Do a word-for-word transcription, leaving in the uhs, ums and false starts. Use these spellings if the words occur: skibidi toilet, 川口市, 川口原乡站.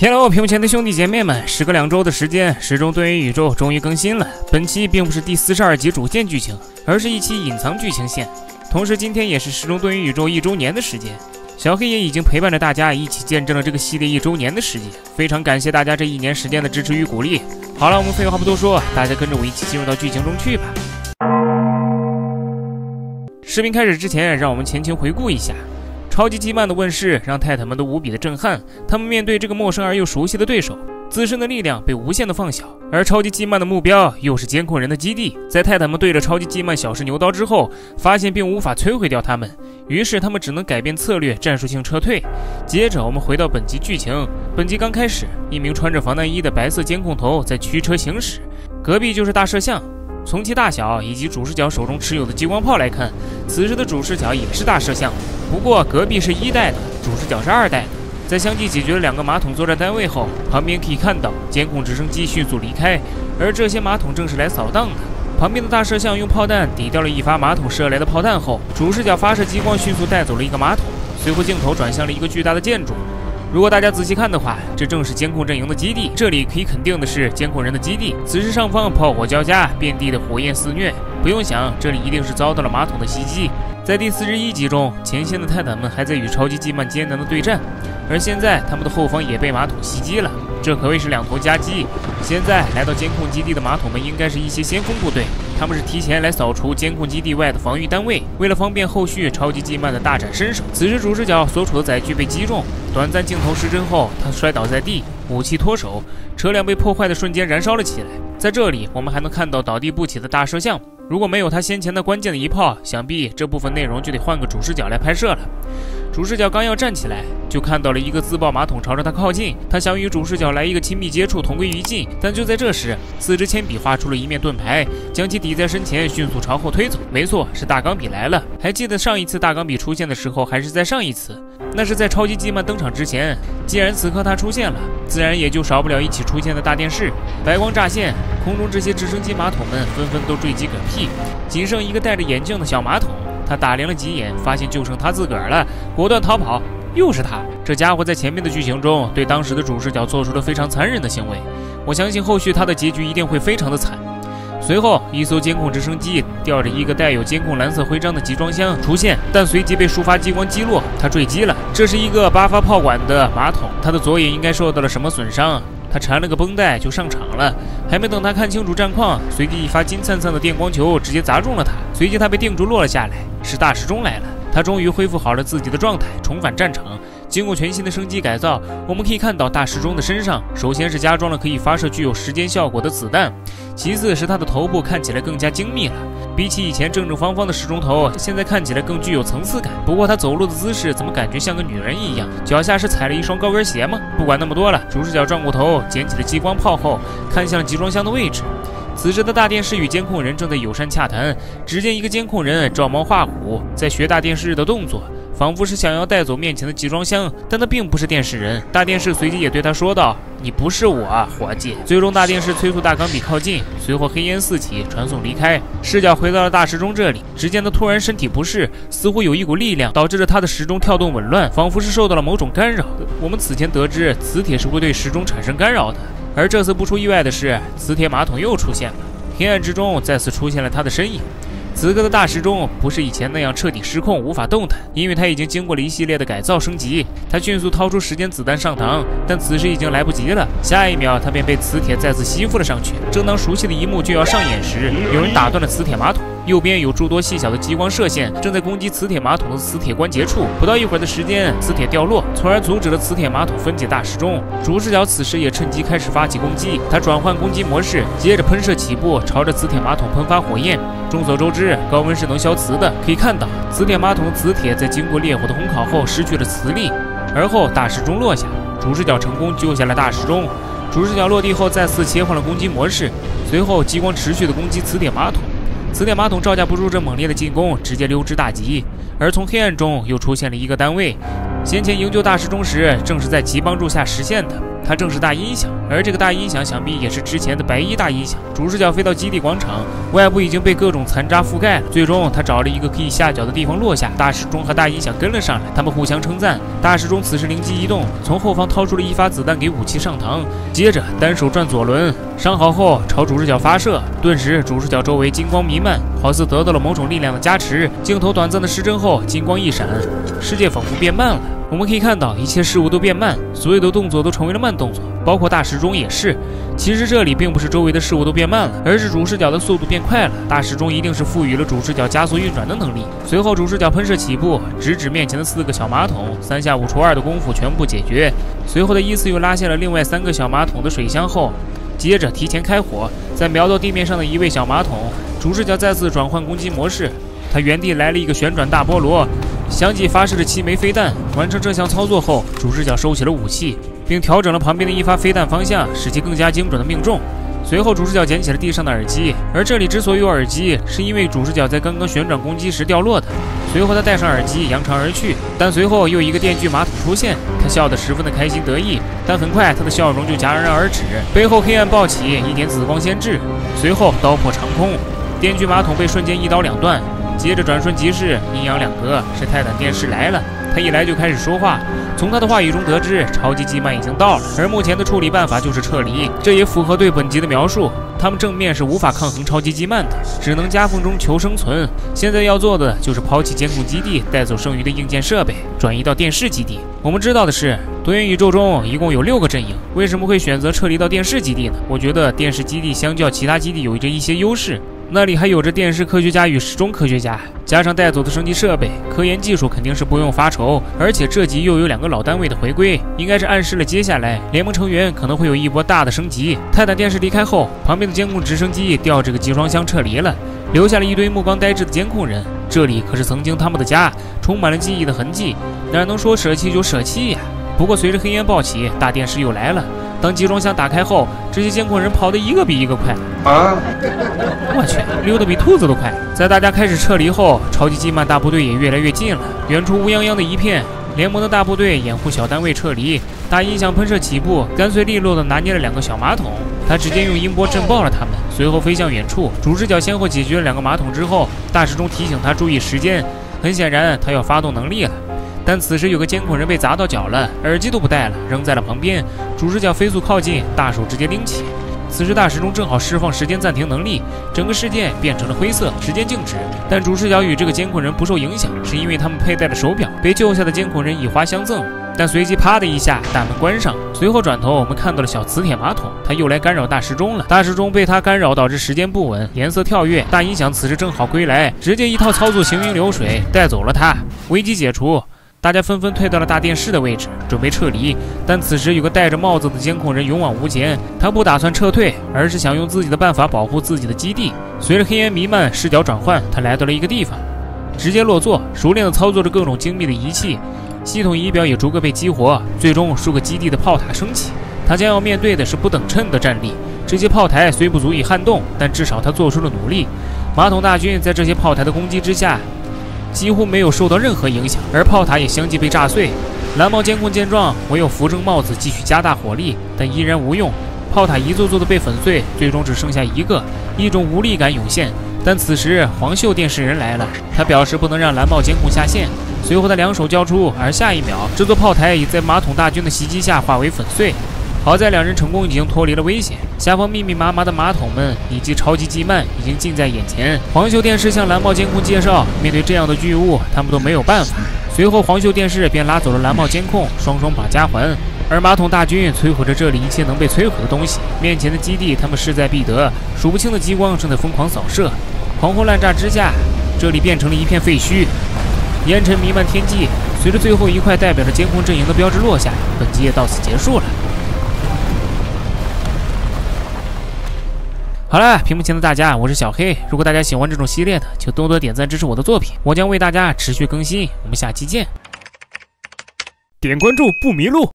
Hello， 屏幕前的兄弟姐妹们，时隔两周的时间，《时钟对于宇宙》终于更新了。本期并不是第四十二集主线剧情，而是一期隐藏剧情线。同时，今天也是《时钟对于宇宙》一周年的时间，小黑也已经陪伴着大家一起见证了这个系列一周年的时间。非常感谢大家这一年时间的支持与鼓励。好了，我们废话不多说，大家跟着我一起进入到剧情中去吧。视频开始之前，让我们前情回顾一下。 超级羁绊的问世让泰坦们都无比的震撼，他们面对这个陌生而又熟悉的对手，自身的力量被无限的放小，而超级羁绊的目标又是监控人的基地。在泰坦们对着超级羁绊小试牛刀之后，发现并无法摧毁掉他们，于是他们只能改变策略，战术性撤退。接着我们回到本集剧情，本集刚开始，一名穿着防弹衣的白色监控头在驱车行驶，隔壁就是大摄像。 从其大小以及主视角手中持有的激光炮来看，此时的主视角也是大摄像。不过隔壁是一代的，主视角是二代的。在相继解决了两个马桶作战单位后，旁边可以看到监控直升机迅速离开，而这些马桶正是来扫荡的。旁边的大摄像用炮弹抵掉了一发马桶射来的炮弹后，主视角发射激光迅速带走了一个马桶，随后镜头转向了一个巨大的建筑。 如果大家仔细看的话，这正是监控阵营的基地。这里可以肯定的是监控人的基地。此时上方炮火交加，遍地的火焰肆虐。不用想，这里一定是遭到了马桶的袭击。在第四十一集中，前线的泰坦们还在与超级羁绊艰难的对战，而现在他们的后方也被马桶袭击了，这可谓是两头夹击。现在来到监控基地的马桶们应该是一些先锋部队，他们是提前来扫除监控基地外的防御单位，为了方便后续超级羁绊的大展身手。此时主视角所处的载具被击中。 短暂镜头失真后，他摔倒在地，武器脱手，车辆被破坏的瞬间燃烧了起来。在这里，我们还能看到倒地不起的大摄像。如果没有他先前的关键的一炮，想必这部分内容就得换个主视角来拍摄了。主视角刚要站起来，就看到了一个自爆马桶朝着他靠近。他想与主视角来一个亲密接触，同归于尽。但就在这时，四支铅笔画出了一面盾牌，将其抵在身前，迅速朝后推走。没错，是大钢笔来了。还记得上一次大钢笔出现的时候，还是在上一次。 那是在超级羁绊登场之前，既然此刻他出现了，自然也就少不了一起出现的大电视。白光乍现，空中这些直升机马桶们纷纷都坠机嗝屁，仅剩一个戴着眼镜的小马桶。他打量了几眼，发现就剩他自个儿了，果断逃跑。又是他，这家伙在前面的剧情中对当时的主视角做出了非常残忍的行为，我相信后续他的结局一定会非常的惨。 随后，一艘监控直升机吊着一个带有监控蓝色徽章的集装箱出现，但随即被数发激光击落，它坠机了。这是一个八发炮管的马桶，它的左眼应该受到了什么损伤，它缠了个绷带就上场了。还没等他看清楚战况，随即一发金灿灿的电光球直接砸中了他，随即他被定住落了下来。是大时钟来了，他终于恢复好了自己的状态，重返战场。 经过全新的升级改造，我们可以看到大时钟的身上，首先是加装了可以发射具有时间效果的子弹，其次是它的头部看起来更加精密了。比起以前正正方方的时钟头，现在看起来更具有层次感。不过它走路的姿势怎么感觉像个女人一样？脚下是踩了一双高跟鞋吗？不管那么多了，主视角转过头，捡起了激光炮后，看向了集装箱的位置。 此时的大电视与监控人正在友善洽谈，只见一个监控人照猫画虎，在学大电视的动作，仿佛是想要带走面前的集装箱，但他并不是电视人。大电视随即也对他说道：“你不是我，伙计。”最终，大电视催促大钢笔靠近，随后黑烟四起，传送离开。视角回到了大时钟这里，只见他突然身体不适，似乎有一股力量导致了他的时钟跳动紊乱，仿佛是受到了某种干扰。我们此前得知，磁铁是会对时钟产生干扰的。 而这次不出意外的是，磁铁马桶又出现了。黑暗之中再次出现了他的身影。此刻的大时钟不是以前那样彻底失控无法动弹，因为它已经经过了一系列的改造升级。他迅速掏出时间子弹上膛，但此时已经来不及了。下一秒，他便被磁铁再次吸附了上去。正当熟悉的一幕就要上演时，有人打断了磁铁马桶。 右边有诸多细小的激光射线，正在攻击磁铁马桶的磁铁关节处。不到一会儿的时间，磁铁掉落，从而阻止了磁铁马桶分解大时钟。主视角此时也趁机开始发起攻击，他转换攻击模式，接着喷射起步，朝着磁铁马桶喷发火焰。众所周知，高温是能消磁的。可以看到，磁铁马桶的磁铁在经过烈火的烘烤后失去了磁力，而后大时钟落下。主视角成功救下了大时钟。主视角落地后再次切换了攻击模式，随后激光持续的攻击磁铁马桶。 磁铁马桶招架不住这猛烈的进攻，直接溜之大吉。而从黑暗中又出现了一个单位，先前营救大时钟时，正是在其帮助下实现的。它正是大音响，而这个大音响想必也是之前的白衣大音响。主视角飞到基地广场，外部已经被各种残渣覆盖了。最终，他找了一个可以下脚的地方落下。大时钟和大音响跟了上来，他们互相称赞。大时钟此时灵机一动，从后方掏出了一发子弹给武器上膛，接着单手转左轮，伤好后朝主视角发射。顿时，主视角周围金光弥漫，好似得到了某种力量的加持。镜头短暂的失真后，金光一闪，世界仿佛变慢了。 我们可以看到，一切事物都变慢，所有的动作都成为了慢动作，包括大时钟也是。其实这里并不是周围的事物都变慢了，而是主视角的速度变快了。大时钟一定是赋予了主视角加速运转的能力。随后，主视角喷射起步，直指面前的四个小马桶，三下五除二的功夫全部解决。随后，他依次又拉下了另外三个小马桶的水箱后，接着提前开火，在瞄到地面上的一位小马桶，主视角再次转换攻击模式，他原地来了一个旋转大菠萝。 相继发射了七枚飞弹。完成这项操作后，主视角收起了武器，并调整了旁边的一发飞弹方向，使其更加精准的命中。随后，主视角捡起了地上的耳机，而这里之所以有耳机，是因为主视角在刚刚旋转攻击时掉落的。随后，他戴上耳机，扬长而去。但随后又一个电锯马桶出现，他笑得十分的开心得意。但很快，他的笑容就戛然而止，背后黑暗暴起，一点紫光先至，随后刀破长空，电锯马桶被瞬间一刀两断。 接着转瞬即逝，阴阳两隔。是泰坦电视来了，他一来就开始说话。从他的话语中得知，超级基曼已经到了，而目前的处理办法就是撤离。这也符合对本集的描述。他们正面是无法抗衡超级基曼的，只能夹缝中求生存。现在要做的就是抛弃监控基地，带走剩余的硬件设备，转移到电视基地。我们知道的是，多元宇宙中一共有六个阵营，为什么会选择撤离到电视基地呢？我觉得电视基地相较其他基地有着一些优势。 那里还有着电视科学家与时钟科学家，加上带走的升级设备，科研技术肯定是不用发愁。而且这集又有两个老单位的回归，应该是暗示了接下来联盟成员可能会有一波大的升级。泰坦电视离开后，旁边的监控直升机吊着个集装箱撤离了，留下了一堆目光呆滞的监控人。这里可是曾经他们的家，充满了记忆的痕迹，哪能说舍弃就舍弃呀？不过随着黑烟暴起，大电视又来了。 当集装箱打开后，这些监控人跑得一个比一个快啊！我去，溜得比兔子都快。在大家开始撤离后，超级基曼大部队也越来越近了。远处乌泱泱的一片，联盟的大部队掩护小单位撤离。大音响喷射起步，干脆利落地拿捏了两个小马桶，他直接用音波震爆了他们，随后飞向远处。主视角先后解决了两个马桶之后，大时钟提醒他注意时间。很显然，他要发动能力了。 但此时有个监控人被砸到脚了，耳机都不戴了，扔在了旁边。主视角飞速靠近，大手直接拎起。此时大时钟正好释放时间暂停能力，整个世界变成了灰色，时间静止。但主视角与这个监控人不受影响，是因为他们佩戴了手表。被救下的监控人以花相赠，但随即啪的一下，大门关上。随后转头，我们看到了小磁铁马桶，他又来干扰大时钟了。大时钟被他干扰，导致时间不稳，颜色跳跃。大音响此时正好归来，直接一套操作行云流水带走了他，危机解除。 大家纷纷退到了大电视的位置，准备撤离。但此时有个戴着帽子的监控人勇往无前，他不打算撤退，而是想用自己的办法保护自己的基地。随着黑烟弥漫，视角转换，他来到了一个地方，直接落座，熟练地操作着各种精密的仪器，系统仪表也逐个被激活。最终，数个基地的炮塔升起，他将要面对的是不等称的战力。这些炮台虽不足以撼动，但至少他做出了努力。马桶大军在这些炮台的攻击之下。 几乎没有受到任何影响，而炮塔也相继被炸碎。蓝帽监控见状，唯有扶正帽子继续加大火力，但依然无用。炮塔一座座的被粉碎，最终只剩下一个，一种无力感涌现。但此时黄袖电视人来了，他表示不能让蓝帽监控下线。随后他两手交出，而下一秒，这座炮台已在马桶大军的袭击下化为粉碎。 好在两人成功已经脱离了危险，下方密密麻麻的马桶们以及超级基曼已经近在眼前。黄袖电视向蓝帽监控介绍，面对这样的巨物，他们都没有办法。随后，黄袖电视便拉走了蓝帽监控，双双把家还。而马桶大军摧毁着这里一切能被摧毁的东西，面前的基地他们势在必得。数不清的激光正在疯狂扫射，狂轰滥炸之下，这里变成了一片废墟，烟尘弥漫天际。随着最后一块代表着监控阵营的标志落下，本集也到此结束了。 好了，屏幕前的大家，我是小黑。如果大家喜欢这种系列的，就多多点赞支持我的作品，我将为大家持续更新。我们下期见，点关注不迷路。